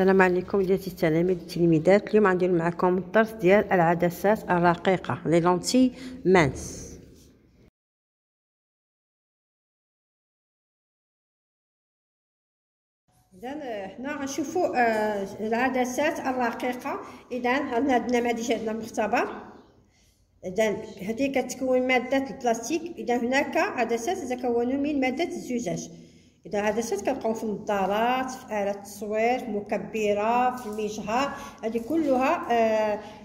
السلام عليكم ديال التلاميذ والتلميذات. اليوم غندير معكم الدرس ديال العدسات الرقيقه لي لونتي مانس. اذا حنا غنشوفوا العدسات الرقيقه. اذا عندنا النماذج ديال المختبر. اذا هذه كتكون ماده البلاستيك. اذا هناك عدسات تتكون من ماده الزجاج. إذا العدسات كنلقاو في النظارات، في آلة التصوير، في مكبرة، في المجهر، هذه كلها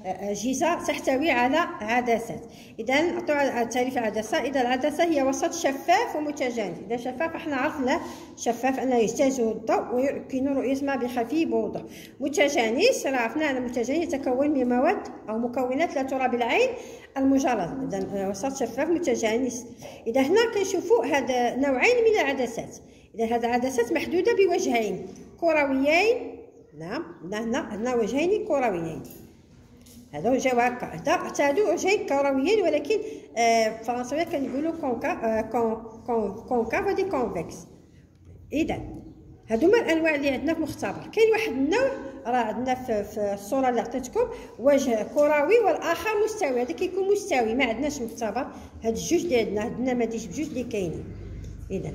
أجهزة تحتوي على عدسات. إذا نعطيو تعريف العدسة. إذا العدسة هي وسط شفاف ومتجانس. إذا شفاف فحنا عرفنا شفاف أنه يجتازه الضوء ويمكن رؤية ما بخفي بوضوح. متجانس راه عرفنا أن المتجانس يتكون من مواد أو مكونات لا ترى بالعين المجردة. إذا وسط شفاف متجانس. إذا هنا كنشوفوا هذا نوعين من العدسات. إذا هذه العدسات محدودة بوجهين كرويين. نعم هنا وجهين كرويين. هذا جاو هكا. حتى هادو وجهين كرويين ولكن بالفرنسوية كنقولو كونكاف ودي كونفكس. إذا هادوما الأنواع اللي عندنا في المختبر. كاين واحد النوع راه عندنا في الصورة اللي عطيتكم وجه كروي والآخر مستوي. هذا كيكون مستوي ما عندناش في المختبر. هاد الجوج اللي عندنا هاد النماذج بجوج اللي كاينين. إذا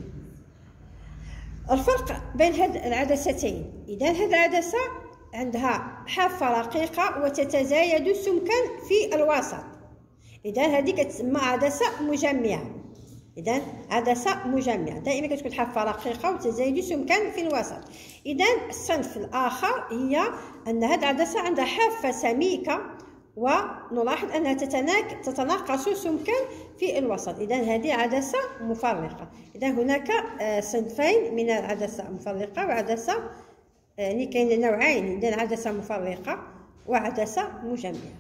الفرق بين هاد العدستين. إذا هاد العدسة عندها حافة رقيقة وتتزايد سمكا في الوسط. إذا هذه كتسمى عدسة مجمعة. إذا عدسة مجمعة دائما كتكون حافة رقيقة وتزايد سمكا في الوسط. إذا الصنف الآخر هي أن هاد العدسة عندها حافة سميكة ونلاحظ أنها تتناقص سمكا في الوسط. إذا هذه عدسة مفرقة. إذا هناك صنفين من العدسة، مفرقة وعدسة، يعني كاين نوعين. إذا عدسة مفرقة وعدسة مجمعة،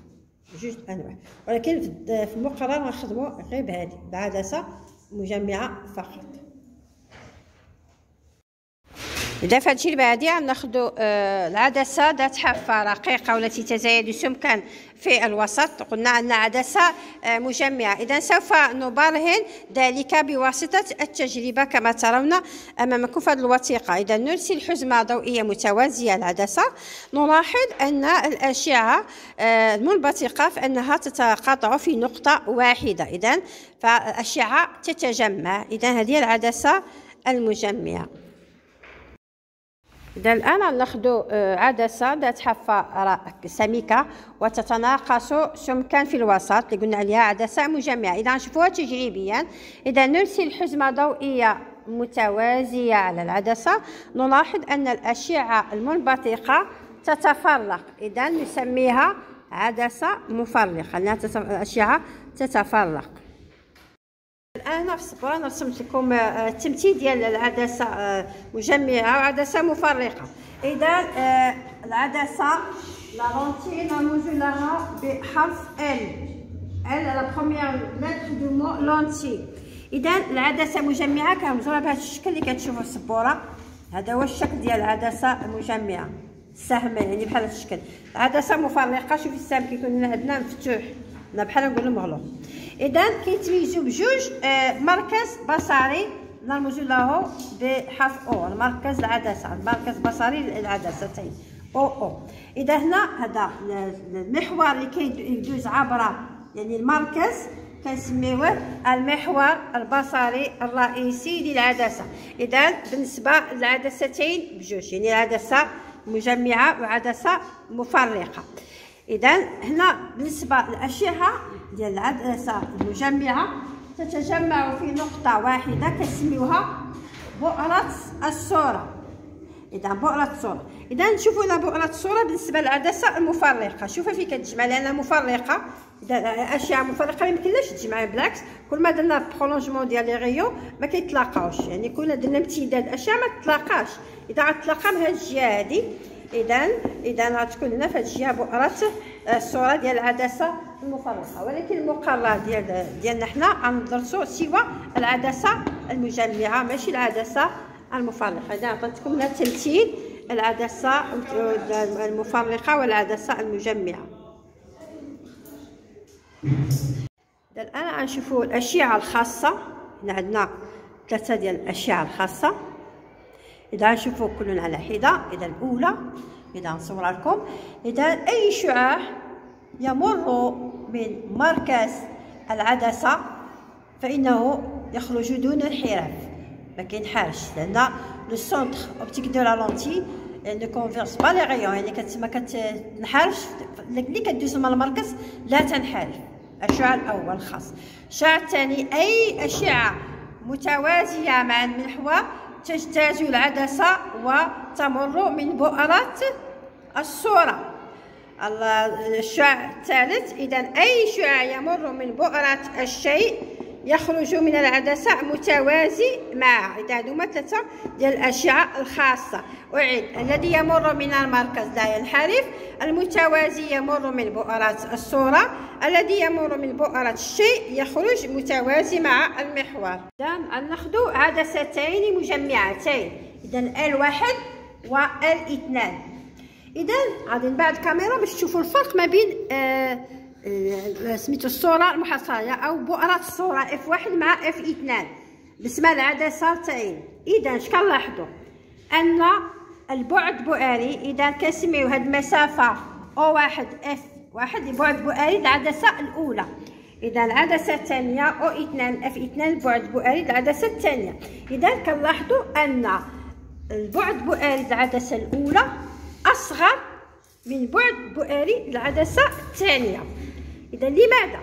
جوج أنواع. ولكن في المقرر غنخدمو غير بهذه بعدسة مجمعة فقط. إذا في هادشي اللي بعدي غناخدو العدسة ذات حافة رقيقة والتي تزايد سمكا في الوسط. قلنا أن عدسة مجمعة. إذا سوف نبرهن ذلك بواسطة التجربة كما ترون أمامكم في هذه الوثيقة. إذا نرسل حزمة ضوئية متوازية للعدسة. نلاحظ أن الأشعة المنبثقة فأنها تتقاطع في نقطة واحدة. إذا فالأشعة تتجمع. إذا هذه العدسة المجمعة. إذا الآن ناخذ عدسة ذات حافة سميكة وتتناقص سمكا في الوسط اللي قلنا عليها عدسة مجمعة. إذا نشوفوها تجريبيا. إذا نرسل حزمة ضوئية متوازية على العدسة. نلاحظ أن الأشعة المنبثقة تتفرق. إذا نسميها عدسة مفرقة لأن الأشعة تتفرق. الآن في السبورة نرسمت لكم التمثيل ديال العدسة مجمعة وعدسة مفرقة. إذا العدسة لونتي نرمز لها بحرف ال لا بروميير لتر دو مو لونتي. إذا العدسة مجمعة كنرمزو لها بهذا الشكل اللي كتشوفوه في السبورة. هذا هو الشكل ديال العدسة المجمعة، السهم يعني بحال هذا الشكل. العدسة مفرقة شوفي السهم كيكون عندنا مفتوح، هنا بحال نقولو مغلوق. إذا كيتميزو بجوج مركز بصري نرمزو له بحرف أو. المركز العدسة، المركز بصري للعدستين أو. إذا هنا هذا المحور اللي كيدوز عبر يعني المركز كنسميوه المحور البصري الرئيسي للعدسة. إذا بالنسبة للعدستين بجوج يعني عدسة مجمعة وعدسة مفرقة. إذا هنا بالنسبة للأشعة ديال العدسة المجمعة تتجمع في نقطة واحدة كنسميوها بؤرة الصورة. إذا بؤرة الصورة. إذا نشوفوا هنا بؤرة الصورة بالنسبة للعدسة المفرقة. شوفوا فين كتجمع لأنها مفرقة. إذا الأشعة مفرقة ميمكنلاش تجمع. بالعكس كل ما درنا برولونجمون ديال لي غيون ما كيتلاقاوش. يعني كل ما درنا امتداد الأشعة ما تتلاقاش. إذا غتلاقا من هاد الجهة هادي. إذا غتكون هنا في هاد الجهة بؤرة الصورة ديال العدسة المفرقة. ولكن المقرر ديالنا حنا غندرسو سوا العدسة المجمعة ماشي العدسة المفرقة. إذا عطيتكم هنا تمثيل العدسة المفرقة والعدسة المجمعة. الآن غنشوفو الأشعة الخاصة. هنا عندنا ثلاثة ديال الأشعة الخاصة. إذا غنشوفو كلهم على حدة. إذا الأولى إذا نصور لكم، إذا أي شعاع يمر من مركز العدسة فإنه يخرج دون انحراف، ما كينحارش، لأن لو سونتر أوبتيك دو لا لونتي يعني كونفيرس با لي غيون، يعني ما كتنحرفش، اللي كدوز من المركز لا تنحرف. الشعاع الأول الخاص. الشعاع الثاني أي أشعة متوازية مع المحور تجتاز العدسة وتمر من بؤرات الصورة. الشعاع الثالث إذا أي شعاع يمر من بؤرة الشيء يخرج من العدسة متوازي مع. إذا هادو هما ثلاثة ديال الأشعة الخاصة. أعيد، الذي يمر من المركز لا ينحرف، المتوازي يمر من بؤرات الصورة، الذي يمر من بؤرة الشيء يخرج متوازي مع المحور. إذا ناخدو عدستين مجمعتين، إذا ال1 وال2. إذا غادي نبعد الكاميرا باش تشوفوا الفرق ما بين سميتو الصورة المحصلة أو بؤرة الصورة F1 مع F2 بالنسبة للعدستين. إذا شكنلاحظو أن البعد بؤري، إذا كنسميو هاد المسافة O1 F1 بعد بؤري العدسة الأولى، إذا العدسة الثانية O2 F2 بعد بؤري العدسة الثانية. إذا كنلاحظو أن البعد بؤري العدسة الأولى أصغر من بعد بؤري العدسة الثانية. إذا لماذا؟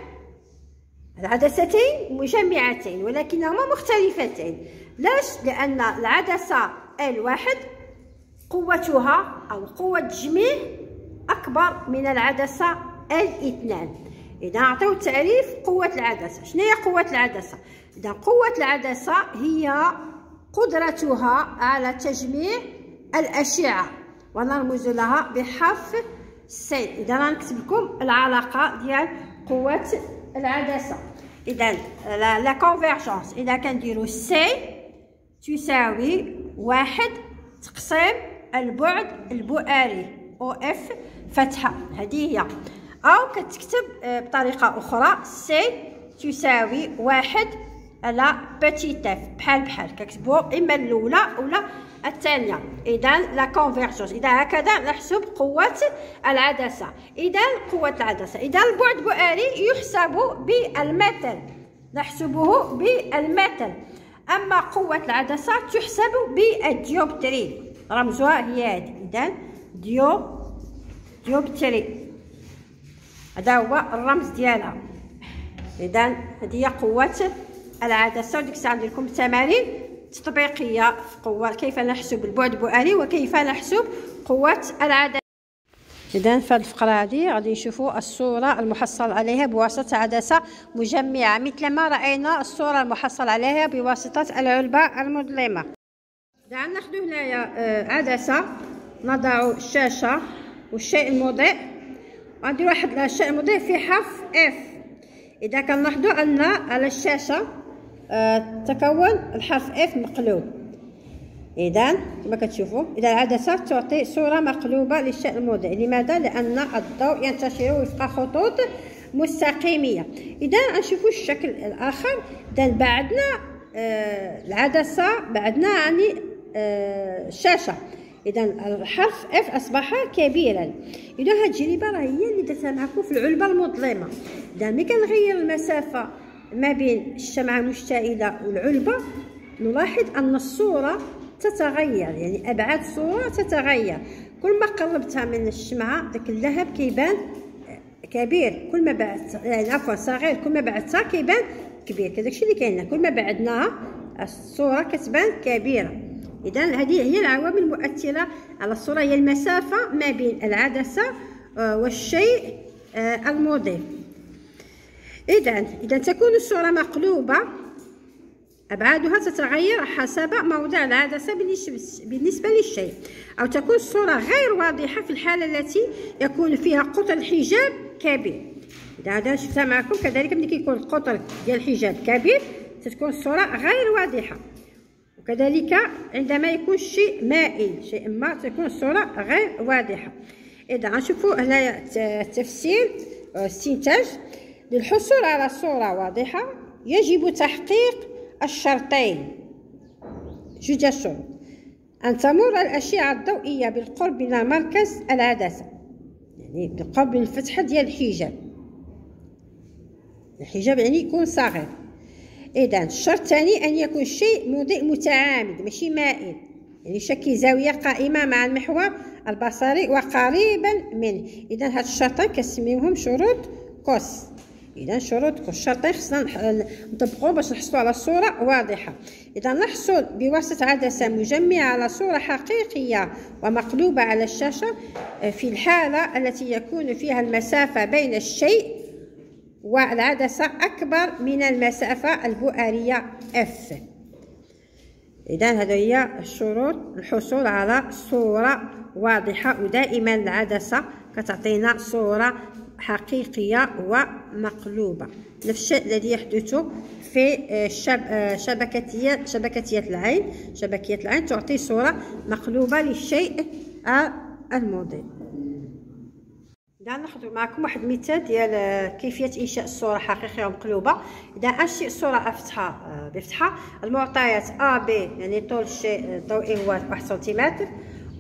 العدستين مجمعتين ولكنهما مختلفتين. لاش؟ لأن العدسة ال1 قوتها أو قوة التجميع أكبر من العدسة ال2. إذا نعطيو تعريف قوة العدسة، شنو هي قوة العدسة؟ إذا قوة العدسة هي قدرتها على تجميع الأشعة، ونرمز لها بحرف س. إذا غنكتب لكم العلاقة ديال قوة العدسة. إذا لا كونفيرجونس، إذا كنديرو س تساوي 1 تقسيم البعد البؤري أو إف فتحة، هذه هي. أو كتكتب بطريقة أخرى س تساوي 1 على بتيت إف، بحال كتبو إما الأولى أولا الثانية. إذا لا كونفيرجونس، إذا هكذا نحسب قوة العدسة. إذا قوة العدسة، إذا البعد بؤري يحسب بالمتر، نحسبه بالمتر، أما قوة العدسة تحسب بالديوبتري، رمزها هي هذه. إذا ديوبتري هذا هو الرمز ديالها. إذا هذه هي قوة العدسة. وديك الساعة ندير لكم تمارين تطبيقية في قوة، كيف نحسب البعد البؤري وكيف نحسب قوة العدسة. إذا في هذه الفقرة هذه غادي نشوفوا الصورة المحصل عليها بواسطة عدسة مجمعة، مثلما رأينا الصورة المحصل عليها بواسطة العلبة المظلمة. إذا ناخذ هنايا عدسة، نضع الشاشة والشيء المضيء، غندير واحد الشيء المضيء في حرف إف. إذا كنلاحظوا أن على الشاشة تكون الحرف اف مقلوب، اذا كما كتشوفوا اذا العدسه تعطي صوره مقلوبه للشيء الموضع. لماذا؟ لان الضوء ينتشر وفق خطوط مستقيميه. اذا نشوفوا الشكل الاخر. اذا بعدنا العدسه، بعدنا يعني الشاشه، اذا الحرف اف اصبح كبيرا. اذا هذه التجربه راه هي اللي درتها معكم في العلبه المظلمه. اذا ملي كنغير المسافه ما بين الشمعة المشتعلة والعلبة نلاحظ أن الصورة تتغير، يعني أبعاد الصورة تتغير. كل ما قربتها من الشمعة داك اللهب كيبان كبير، كل ما بعدت يعني عفوا صغير، كل ما بعدتها كيبان كبير. كداكشي اللي كاين، كل ما بعدناها الصورة كتبان كبيرة. إذا هذه هي العوامل المؤثرة على الصورة، هي المسافة ما بين العدسة والشيء المضيء. إذا تكون الصورة مقلوبة، أبعادها تتغير حسب موضع العدسة بالنسبة للشيء، أو تكون الصورة غير واضحة في الحالة التي يكون فيها قطر الحجاب كبير. إذا هذا شفتها معكم كذلك، ملي كيكون القطر ديال الحجاب كبير تتكون الصورة غير واضحة، وكذلك عندما يكون الشيء مائل شيء ما تكون الصورة غير واضحة. إذا غنشوفوا هنايا التفسير استنتاج. للحصول على صورة واضحة يجب تحقيق الشرطين، جوج شروط. أن تمر الأشعة الضوئية بالقرب من مركز العدسة، يعني بالقرب من الفتحة ديال الحجاب. الحجاب يعني يكون صغير. إذا الشرط الثاني أن يكون الشيء مضيء متعامد ماشي مائل، يعني شكل زاوية قائمة مع المحور البصري وقريبا منه. إذا هاد الشرطين كنسميوهم شروط كوس. إذا شروط كوس، الشرطين خصنا نطبقوهم باش نحصلو على صورة واضحة. إذا نحصل بواسطة عدسة مجمعة على صورة حقيقية ومقلوبة على الشاشة في الحالة التي يكون فيها المسافة بين الشيء والعدسة أكبر من المسافة البؤرية F. إذا هذه هي الشروط الحصول على صورة واضحة، ودائما العدسة كتعطينا صورة حقيقية ومقلوبة، نفس الشيء الذي يحدث في شبكية العين تعطي صورة مقلوبة للشيء المضيء. إذا ناخذ معكم واحد المثال ديال كيفية إنشاء الصورة حقيقية ومقلوبة. إذا أنشئ صورة فتحة بفتحة، المعطيات A B يعني طول الشيء الضوئي هو 1 سنتيمتر،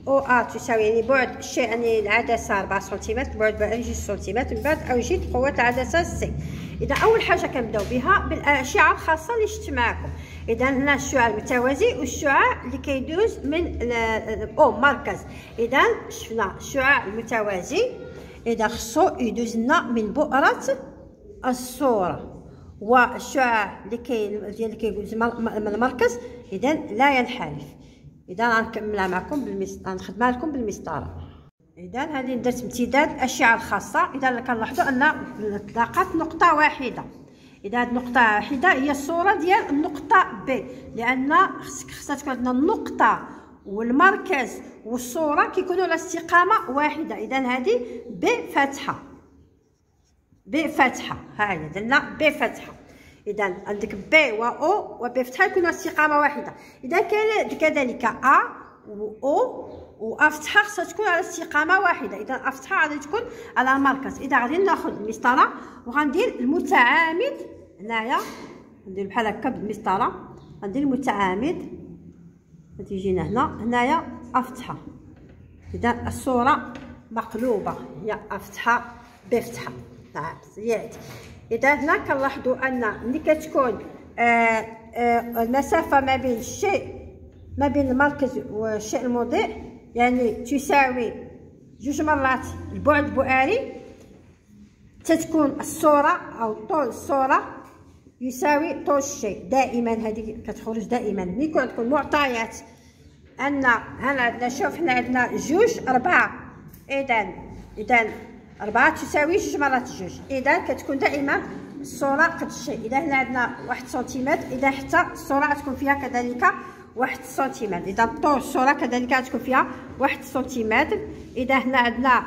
أو A تساوي يعني بعد الشيء يعني العدسة 4 سنتيمتر، بعد بأوجه سنتيمتر، من بعد أوجه قوة العدسة C. إذا أول حاجة كنبداو بها بالأشعة الخاصة اللي شفت معكم. إذا هنا الشعاع المتوازي والشعاع اللي كيدوز من أو مركز. إذا شفنا الشعاع المتوازي، إذا خصو يدوز لنا من بؤرة الصورة، والشعاع اللي كيدوز من المركز إذا لا ينحرف. إذا غنكملها معكم غنخدمها لكم بالمسطرة. إذا هذه درت امتداد الأشعة الخاصة. إذا كنلاحظوا أن تلاقات نقطة واحدة. إذا هاد النقطة واحدة هي الصورة ديال النقطة بي، لأن خصها تكون عندنا النقطة والمركز والصورة كيكونوا على استقامة واحدة. إذا هذه بفتحة، ها هي درنا بفتحة. إذا عندك بي و أو و بي فتحة يكونوا على استقامة واحدة. إذا كذلك أ و أو و أ فتحة خصها تكون على استقامة واحدة. إذا أ فتحة غادي تكون على المركز. إذا غادي ناخذ المسطرة وغندير المتعامد هنايا، ندير بحال هكا بالمسطرة، غندير المتعامد غتيجينا هنايا أ فتحة. إذا الصورة مقلوبة هي أ فتحة ب فتحة. إذا هنا كنلاحظوا أن ملي كتكون المسافة ما بين المركز والشيء المضيء يعني تساوي جوج مرات البعد البؤري، تتكون الصورة أو طول الصورة يساوي طول الشيء. دائما هذه كتخرج دائما ملي يكون عندكم معطيات ان هنا عندنا، شوف حنا عندنا جوج أربعة، اذا أربعة تساوي جوج مرات جوج، اذا كتكون دائما الصورة قد الشيء. اذا هنا عندنا 1 سنتيمتر، اذا حتى الصورة تكون فيها كذلك 1 سنتيمتر. اذا طول الصورة كذلك تكون فيها 1 سنتيمتر. اذا هنا عندنا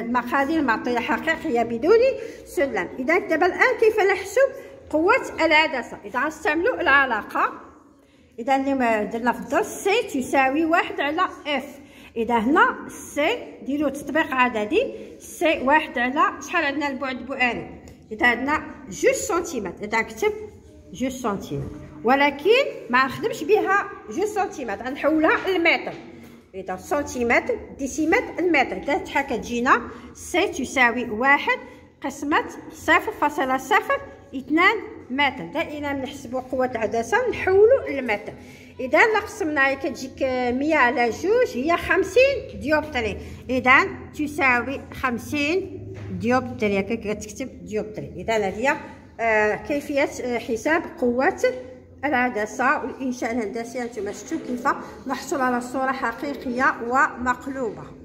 المقادير المعطية حقيقية بدون سلم. اذا دابا الان كيف نحسب قوة العدسة؟ إذا غنستعملوا العلاقة، إذا اللي درنا في الدرس سي تساوي 1 على إف. إذا هنا سي ديروا تطبيق عددي، سي 1 على شحال عندنا البعد البؤري؟ إذا عندنا جوج سنتيمتر، إذا كتب جوج سنتيمتر، ولكن ما نخدمش بها جوج سنتيمتر، غنحولها للمتر. إذا سنتيمتر ديسيمتر المتر. إذا شحال كتجينا؟ سي تساوي 1 قسمة 0.02 متر. دائما نحسبوا قوة العدسة نحولوا المتر. إذا قسمناها كتجيك 100 على جوج هي 50 ديوبتري. إذا تساوي 50 ديوبتري، هكا كتكتب ديوبتري. إذا هذه هي كيفية حساب قوة العدسة والإنشاء الهندسي. أنتم شفتوا كيف نحصل على صورة حقيقية ومقلوبة.